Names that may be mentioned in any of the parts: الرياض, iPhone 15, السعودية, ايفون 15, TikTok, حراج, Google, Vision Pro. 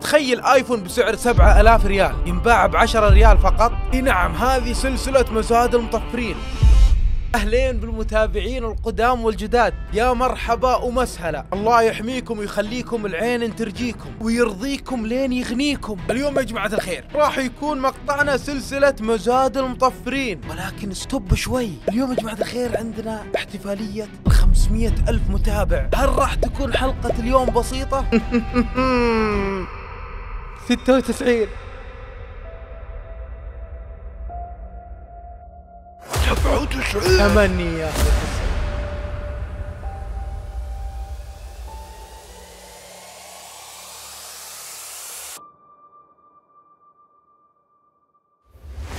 تخيل ايفون بسعر 7000 ريال ينباع ب 10 ريال فقط. نعم، هذه سلسلة مزاد المطفرين. اهلين بالمتابعين القدام والجداد، يا مرحبا ومسهلا. الله يحميكم ويخليكم العين ترجيكم ويرضيكم لين يغنيكم. اليوم يا جماعة الخير راح يكون مقطعنا سلسلة مزاد المطفرين، ولكن استوب شوي. اليوم يا جماعة الخير عندنا احتفالية 500 ألف متابع. هل راح تكون حلقة اليوم بسيطة؟ 96 ثمانية.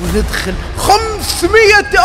وندخل 500 ألف.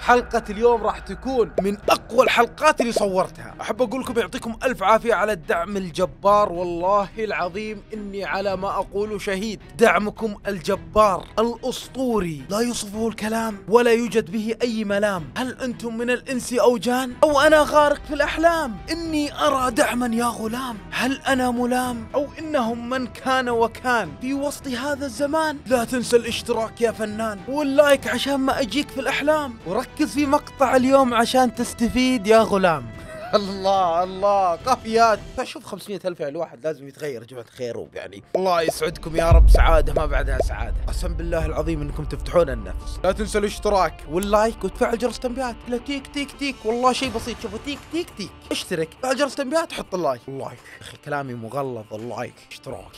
حلقة اليوم راح تكون من أقوى الحلقات اللي صورتها. أحب أقول لكم يعطيكم ألف عافية على الدعم الجبار، والله العظيم إني على ما أقول شهيد. دعمكم الجبار الأسطوري لا يوصفه الكلام ولا يوجد به أي ملام. هل أنتم من الإنس أو جان؟ أو أنا غارق في الأحلام؟ إني أرى دعما يا غلام، هل أنا ملام؟ أو إنهم من كان وكان في وسط هذا الزمان. لا تنسى الاشتراك يا فنان واللايك عشان ما أجيك في الأحلام، ركز في مقطع اليوم عشان تستفيد يا غلام. الله الله قافيات. فشوف 500 ألف، يعني الواحد لازم يتغير جماعة خير. يعني الله يسعدكم يا رب، سعادة ما بعدها سعادة، قسم بالله العظيم انكم تفتحون النفس. لا تنسوا الاشتراك واللايك وتفعل جرس التنبيهات. لا تيك تيك تيك، والله شيء بسيط. شوفوا تيك تيك تيك، اشترك، فعل جرس التنبيهات، حط اللايك. اللايك اخي كلامي مغلظ، اللايك اشتراك.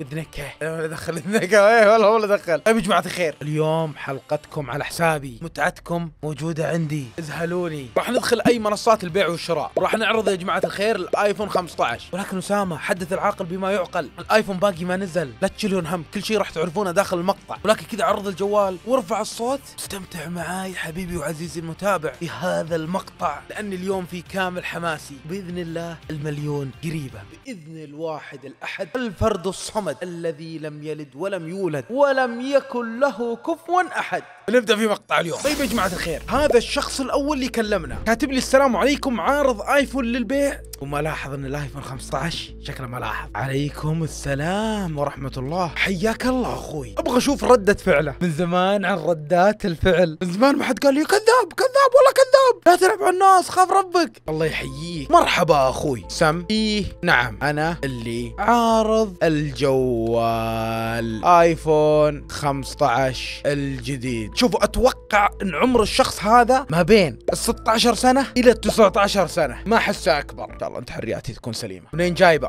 اذنك ولا دخل اذنك، والله دخل. يا جماعة خير اليوم حلقتكم على حسابي، متعتكم موجودة عندي، اذهلوني. راح ندخل اي منصات البيع والشراء، وراح نعرض يا جماعة الخير الايفون 15. ولكن أسامة، حدث العاقل بما يعقل، الايفون باقي ما نزل، لا تشيلون هم، كل شيء راح تعرفونه داخل المقطع. ولكن كذا عرض الجوال وارفع الصوت، استمتع معاي حبيبي وعزيزي المتابع في هذا المقطع، لأن اليوم في كامل حماسي. بإذن الله المليون قريبة، بإذن الواحد الأحد الفرد الصمد الذي لم يلد ولم يولد ولم يكن له كفوا أحد. نبدأ في مقطع اليوم. طيب يا جماعة الخير، هذا الشخص الأول اللي كلمنا كاتب لي السلام عليكم، عارض ايفون للبيع وما لاحظ ان الايفون 15 شكله ما لاحظ. عليكم السلام ورحمة الله، حياك الله اخوي. ابغى اشوف ردة فعله، من زمان عن ردات الفعل، من زمان ما حد قال لي كذاب كذاب والله كذاب، لا تلعب على الناس خاف ربك. الله يحييك، مرحبا اخوي سم. ايه نعم، انا اللي عارض الجوال ايفون 15 الجديد. شوفوا، اتوقع ان عمر الشخص هذا ما بين 16 سنة الى 19 سنة، ما احسه اكبر. ان شاء الله انت حرياتي تكون سليمة. منين جايبه؟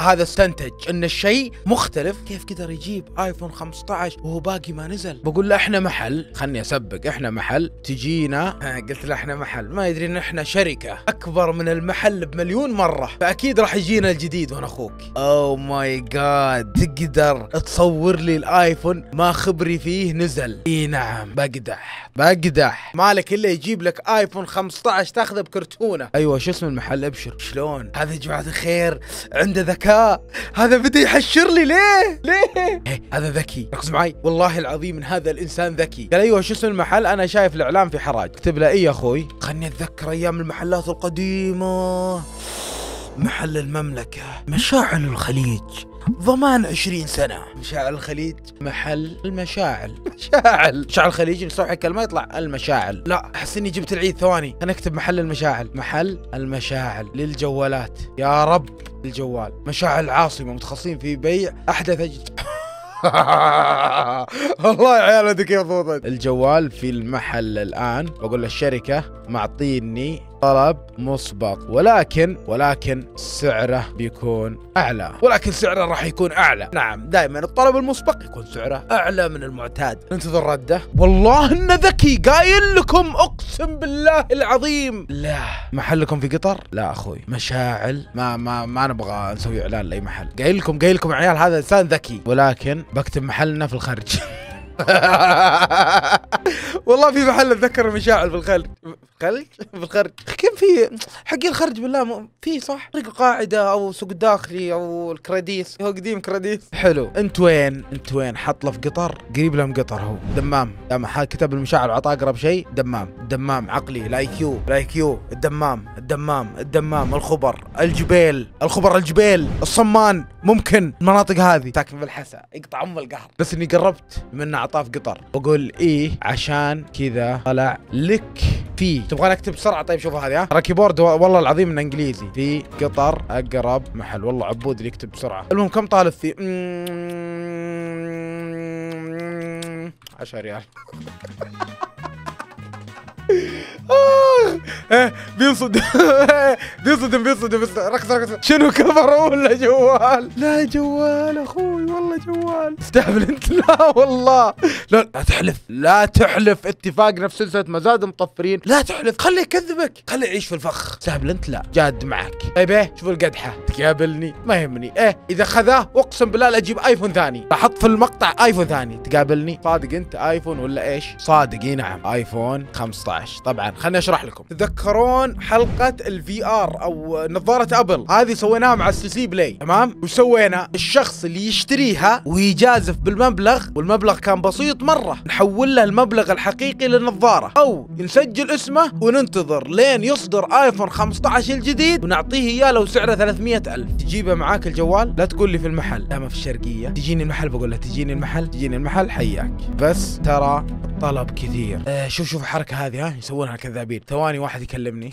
هذا استنتج ان الشيء مختلف. كيف قدر يجيب ايفون 15 وهو باقي ما نزل؟ بقول له احنا محل، خلني اسبق، احنا محل تجينا. قلت له احنا محل، ما يدري ان احنا شركة اكبر من المحل بمليون مرة، فاكيد راح يجينا الجديد. وانا اخوك. او ماي جاد، تقدر تصور لي الايفون ما خبري فيه نزل؟ اي نعم، بقدح بقدح. مالك الا يجيب لك ايفون 15 تاخذه بكرتونه. ايوه، شو اسم المحل؟ ابشر. شلون هذا يا جماعه الخير عنده ذكاء؟ هذا بدا يحشر لي ليه؟ هذا ذكي، ركز معي، والله العظيم ان هذا الانسان ذكي. قال ايوه شو اسم المحل؟ انا شايف الاعلان في حراج. اكتب له ايه يا اخوي؟ خلني اتذكر ايام المحلات القديمه. محل المملكه، مشاعل الخليج، ضمان 20 سنة. مشاعل الخليج، محل المشاعل، مشاعل الخليج نسوي كلمة ما يطلع المشاعل. لا احس اني جبت العيد، ثواني انا اكتب محل المشاعل. محل المشاعل للجوالات، يا رب الجوال. مشاعل عاصمة، متخصصين في بيع احدث والله يا عيال هذا كيف ضبطت الجوال في المحل الان. بقول للشركة معطيني طلب مسبق، ولكن سعره بيكون اعلى. نعم، دائما الطلب المسبق يكون سعره اعلى من المعتاد. ننتظر رده. والله انه ذكي، قايل لكم اقسم بالله العظيم. لا، محلكم في قطر؟ لا اخوي، مشاعل ما نبغى نسوي اعلان لاي محل. قايل لكم عيال هذا انسان ذكي، ولكن بكتب محلنا في الخارج. والله في محل اتذكر مشاعل في الخرج كم في حقي الخرج بالله في صح طريق القاعده او سوق الداخلي او الكراديس، هو قديم كراديس حلو. انت وين حط له في قطر قريب له من قطر، هو دمام لما كتب المشاعل عطاه اقرب شيء دمام عقلي لاي كيو الدمام الخبر الجبيل الصمان ممكن المناطق هذه ساكن بالحسا يقطع ام القهر، بس اني قربت من عطاف قطر واقول ايه عشان كذا طلع لك في تبغى اكتب بسرعه. طيب شوفوا هذه، ها ترى كيبورد والله العظيم انه انجليزي في قطر اقرب محل، والله عبود اللي يكتب بسرعه. المهم كم طالب في 10 ريال بينصدم ركز شنو كفر ولا جوال؟ لا جوال اخوي والله جوال. استهبل انت، لا والله لا تحلف اتفاقنا في سلسله مزاد مطفرين، لا تحلف خليه يكذبك خليه يعيش في الفخ. استهبل انت، لا جاد معك. طيب ايه شوف القدحه تقابلني ما يهمني، ايه اذا خذاه اقسم بالله اجيب ايفون ثاني، احط في المقطع ايفون ثاني تقابلني. صادق انت ايفون ولا ايش؟ صادق اي نعم ايفون 15. طبعا خليني اشرح لكم، تذكرون حلقه الفي ار او نظاره ابل هذه سويناها مع السي بلاي تمام؟ وش سوينا؟ الشخص اللي يشتريها ويجازف بالمبلغ، والمبلغ كان بسيط مره، نحول له المبلغ الحقيقي للنظاره او نسجل اسمه وننتظر لين يصدر ايفون 15 الجديد ونعطيه اياه لو سعره 300,000. تجيبه معاك الجوال؟ لا تقول لي في المحل، لا ما في الشرقيه، تجيني المحل بقول له تجيني المحل حياك، بس ترى طلب كثير. شوف الحركه هذه، ها يسوونها كذابين. ثواني واحد يكلمني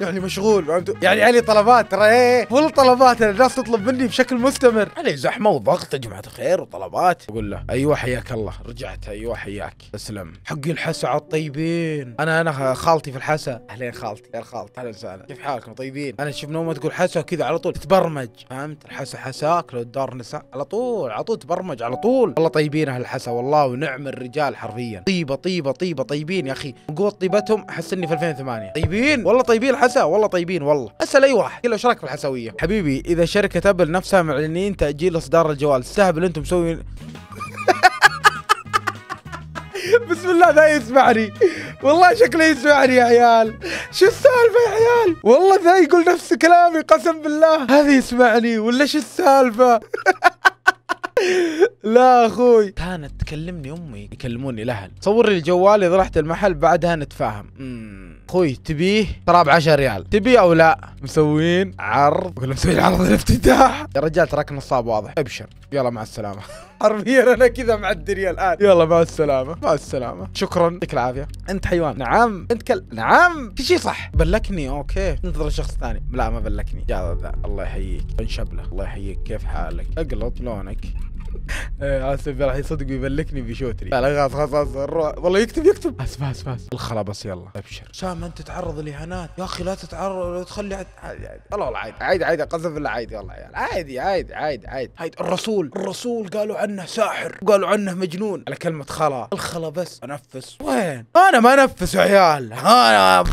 يعني مشغول يعني علي طلبات، ترى ايه فل طلبات، الناس تطلب مني بشكل مستمر، علي زحمه وضغط يا جماعه الخير وطلبات. اقول له ايوه حياك الله، رجعت ايوه حياك اسلم. حقي الحسا على الطيبين، انا خالتي في الحسا، اهلين خالتي يا خالتي، اهلا وسهلا كيف حالكم طيبين. انا شوف نوم ما تقول حسا كذا على طول تبرمج، فهمت؟ الحسا حساك لو الدار نسا، على طول تبرمج على طول. والله طيبين اهل الحسا والله ونعم الرجال حرفيا، طيبه طيبين يا اخي، من قوه طيبتهم احس اني في 2008. طيبين والله طيبين الحسا والله طيبين والله. اسال اي واحد قل له ايش رايك في الحساويه؟ حبيبي اذا شركه ابل نفسها معلنين تاجيل اصدار الجوال، تستهبل انتم مسوين بسم الله ذا يسمعني والله شكله يسمعني يا عيال، شو السالفه يا عيال؟ والله ذا يقول نفس كلامي قسم بالله، هذا يسمعني ولا شو السالفه؟ لا اخوي كانت تكلمني امي، يكلموني الاهل، صور لي الجوال اذا رحت المحل بعدها نتفاهم. اخوي تبيه ترى ب 10 ريال، تبيه او لا؟ مسوين عرض، ولا مسوين عرض الافتتاح يا رجال، تراك نصاب واضح، ابشر يلا مع السلامه حرفيا انا كذا معدري الان، يلا مع السلامه شكرا يعطيك العافيه. انت حيوان، نعم انت كلب، نعم في شيء صح، بلكني اوكي انتظر شخص ثاني، لا ما بلكني جاذب. الله يحييك انشبله، الله يحييك كيف حالك؟ اقلط لونك اسف راح يصدق ويبلكني بشوتري، لا خلاص نروح والله يكتب اسف الخلا بس يلا ابشر. سام انت تتعرض للاهانات يا اخي، لا تتعرض تخلي عادي والله عادي قسم بالله عادي والله عادي عادي عادي عادي عادي عادي. الرسول قالوا عنه ساحر، قالوا عنه مجنون على كلمه خلا، الخلا بس انفس وين؟ انا ما انفس يا عيال، انا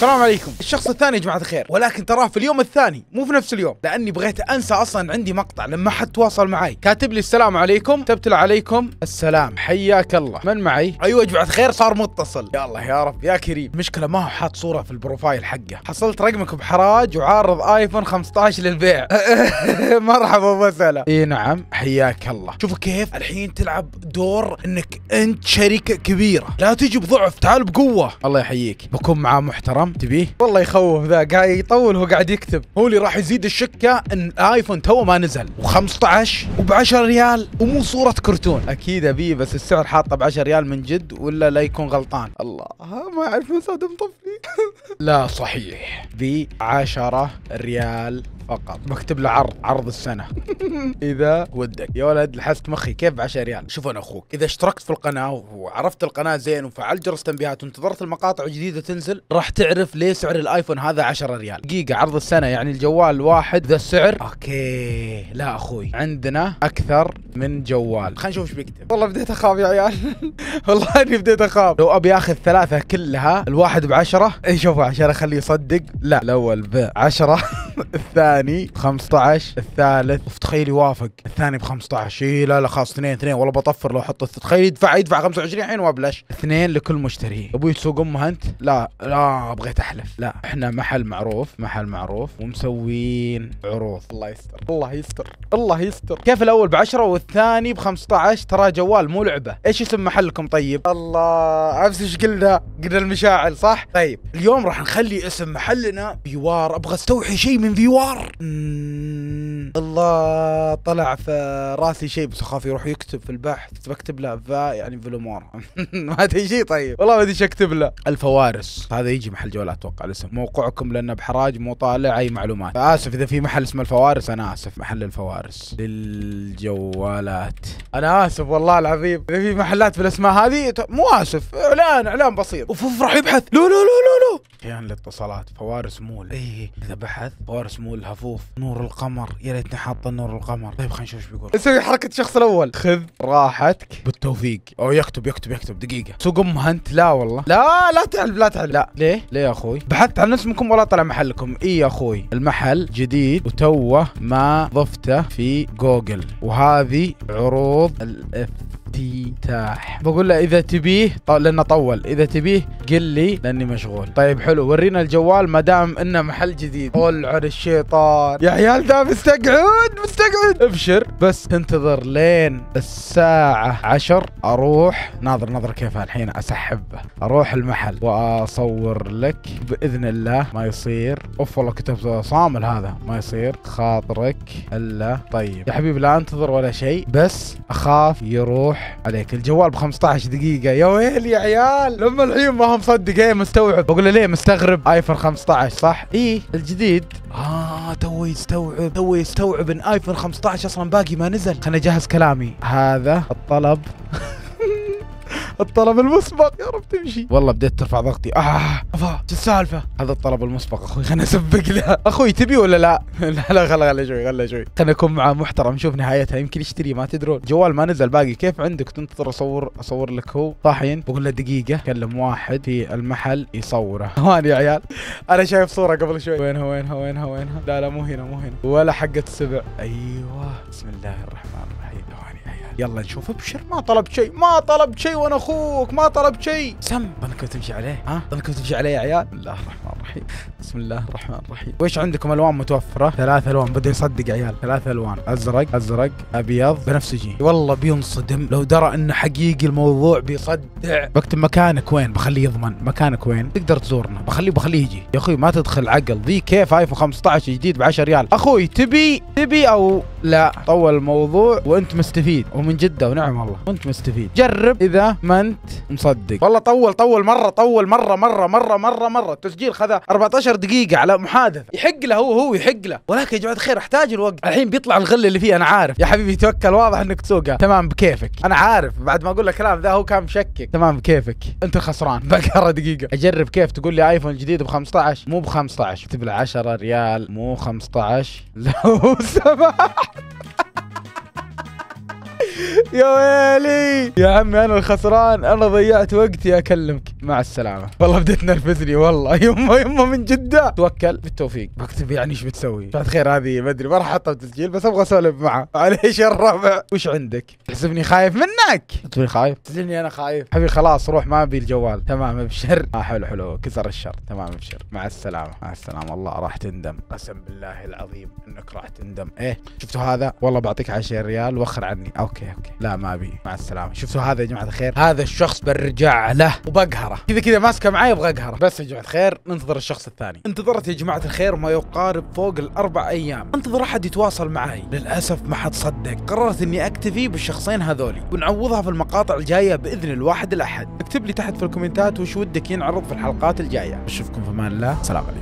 السلام عليكم. الشخص الثاني يا جماعه الخير، ولكن تراه في اليوم الثاني مو في نفس اليوم، لاني بغيت انسى اصلا عندي مقطع لما حد تواصل معي، كاتب لي السلام عليكم، كتبت له عليكم السلام حياك الله، من معي؟ ايوه يا جماعه الخير صار متصل، يا الله يا رب يا كريم. المشكله ما هو حاط صوره في البروفايل حقه، حصلت رقمك بحراج وعارض ايفون 15 للبيع مرحبا وسهلا. اي نعم حياك الله. شوفوا كيف الحين تلعب دور انك انت شركه كبيره، لا تجي بضعف، تعال بقوه. الله يحييك، بكون معاه محترم تبيه؟ والله يخوف ذا، قاعد يطول وهو قاعد يكتب، هو اللي راح يزيد الشكه ان ايفون تو ما نزل و15 وب10 ريال ومو صوره كرتون. اكيد ابيه بس السعر حاطه ب10 ريال من جد ولا لا يكون غلطان؟ الله ما اعرف مساعد مطفي لا صحيح ب10 ريال فقط، بكتب له عرض السنه اذا ودك يا ولد. لحست مخي كيف ب 10 ريال؟ شوف انا اخوك اذا اشتركت في القناه وعرفت القناه زين وفعلت جرس تنبيهات وانتظرت المقاطع الجديده تنزل راح تعرف ليه سعر الايفون هذا 10 ريال دقيقه. عرض السنه يعني الجوال واحد ذا السعر؟ اوكي لا اخوي عندنا اكثر من جوال، خلينا نشوف ايش بيكتب. والله بديت اخاف يا عيال والله اني بديت اخاف. لو ابي اخذ ثلاثه كلها، الواحد ب 10 شوفوا عشان اخليه يصدق، لا الاول ب 10 الثاني 15، الثالث اوف تخيل يوافق الثاني ب 15. اي لا لا خلاص 2 والله بطفر لو حط تخيل يدفع 25 الحين وابلش 2 لكل مشتري. ابوي تسوق امها انت؟ لا لا بغيت احلف. لا احنا محل معروف، محل معروف ومسوين عروض. الله يستر الله يستر الله يستر. كيف الاول ب10 والثاني ب15؟ ترى جوال مو لعبه. ايش اسم محلكم طيب؟ الله عرفت ايش قلنا؟ قلنا المشاعل صح؟ طيب اليوم راح نخلي اسم محلنا فيوار. ابغى استوحي شيء من فيوار. الله طلع في راسي شيء بس اخاف يروح يكتب في البحث بكتب له فا يعني فيلمور ما ادري شيء. طيب والله ما ادري ايش اكتب له. الفوارس هذا يجي محل جوالات اتوقع الاسم. موقعكم لانه بحراج مو طالع اي معلومات، فاسف اذا في محل اسمه الفوارس. انا اسف محل الفوارس للجوالات. انا اسف والله العظيم اذا في محلات بالاسماء هذه مو اسف. اعلان بسيط. اوف راح يبحث. لو لو لو لو لو احيانا الاتصالات فوارس مول. اي اذا بحث فوارس مول هفوف نور القمر. يا ريتني حاطه نور القمر. طيب خلينا نشوف ايش بيقول. اسوي حركه الشخص الاول. خذ راحتك بالتوفيق. او يكتب يكتب يكتب دقيقه. سوق امها انت؟ لا والله لا لا تعلم لا تعلم. لا ليه ليه يا اخوي؟ بحثت عن اسمكم ولا طلع محلكم. اي يا اخوي المحل جديد وتوه ما ضفته في جوجل، وهذه عروض الافتتاح. بقول له اذا تبيه لانه طول، اذا تبيه قل لي لاني مشغول. طيب حلو ورينا الجوال ما دام انه محل جديد. طلع على الشيطان يا عيال ده مستقعد مستقعد. ابشر بس تنتظر لين الساعة 10 اروح. ناظر ناظر كيف الحين اسحبه. اروح المحل واصور لك باذن الله. ما يصير اوف والله كتبت صامل هذا. ما يصير خاطرك الا طيب. يا حبيبي لا انتظر ولا شيء بس اخاف يروح عليك. الجوال ب 15 دقيقة. يا ويل يا عيال لما الحين ما هم مصدق. ايه مستوعب. بقول له ليه مستغرب؟ ايفون 15 صح؟ ايه الجديد. توي يستوعب توي يستوعب ان ايفون 15 اصلا باقي ما نزل. خليني اجهز كلامي. هذا الطلب الطلب المسبق. يا رب تمشي. والله بديت ترفع ضغطي. شو السالفه؟ هذا الطلب المسبق اخوي. خليني اسبق له. اخوي تبي ولا لا؟ لا خلي شوي خلي شوي. خليني اكون معاه محترم نشوف نهايتها يمكن يشتري. ما تدرون جوال ما نزل باقي كيف عندك تنتظر اصور لك. هو طاحين. بقول له دقيقه كلم واحد في المحل يصوره. ثواني يا عيال انا شايف صوره قبل شوي. وينها وينها وينها وينها؟ لا لا مو هنا مو هنا ولا حقه السبع. ايوه بسم الله الرحمن الرحيم. ثواني يا عيال يلا نشوف. ابشر ما طلبت شيء ما طلبت شيء وانا اخوك ما طلب شيء. سم ظنكم تمشي عليه ها؟ ظنكم تمشي عليه يا عيال. بسم الله الرحمن الرحيم بسم الله الرحمن الرحيم. وايش عندكم الوان متوفره؟ 3 الوان. بده يصدق عيال 3 الوان ازرق ازرق ابيض بنفسجي. والله بينصدم لو درى انه حقيقي الموضوع. بيصدع. بكتب مكانك وين بخليه يضمن. مكانك وين تقدر تزورنا. بخليه يجي. يا اخوي ما تدخل عقل ذي. كيف ايفون 15 جديد ب 10 ريال؟ اخوي تبي او لا؟ طول الموضوع وانت مستفيد ومن جده ونعم والله وانت مستفيد. جرب اذا ما انت مصدق. والله طول مره طول مره مره مره مره مره. التسجيل خذا 14 دقيقه على محادثه. يحق له هو يحق له. ولكن يا جماعه الخير احتاج الوقت. الحين بيطلع الغل اللي فيه. انا عارف يا حبيبي توكل واضح انك تسوقها. تمام بكيفك. انا عارف بعد ما اقول لك كلام ذا هو كان مشكك. تمام بكيفك انت خسران. بقرا دقيقه اجرب كيف تقول لي ايفون جديد ب 15 مو ب 15. اكتب له 10 ريال مو 15 لو سمحت. يا ويلي يا عمي انا الخسران. انا ضيعت وقتي اكلمك. مع السلامه. والله بديت تنرفزني والله. يمه من جده. توكل بالتوفيق. بكتب يعني ايش بتسوي؟ بعد خير هذه ما ادري ما راح احطها بتسجيل بس ابغى اسولف معه. معليش يا الربع وش عندك؟ تحسبني خايف منك؟ تحسبني خايف؟ تحسبني انا خايف؟ حبيبي خلاص روح ما ابي الجوال. تمام ابشر. حلو حلو كسر الشر. تمام ابشر. مع السلامه مع السلامه. والله راح تندم قسم بالله العظيم انك راح تندم. ايه شفتوا هذا؟ والله بعطيك 10 ريال وخر عني. اوكي لا ما ابي. مع السلامه. شفتوا هذا يا جماعه الخير؟ هذا الشخص برجع له وبقهره كذا ماسكه معي ابغى اقهره. بس يا جماعه الخير ننتظر الشخص الثاني. انتظرت يا جماعه الخير ما يقارب فوق ال4 ايام. انتظر احد يتواصل معي. للاسف ما حد صدق. قررت اني اكتفي بالشخصين هذولي ونعوضها في المقاطع الجايه باذن الواحد الاحد. اكتب لي تحت في الكومنتات وش ودك ينعرض في الحلقات الجايه. نشوفكم في امان الله. سلام عليكم.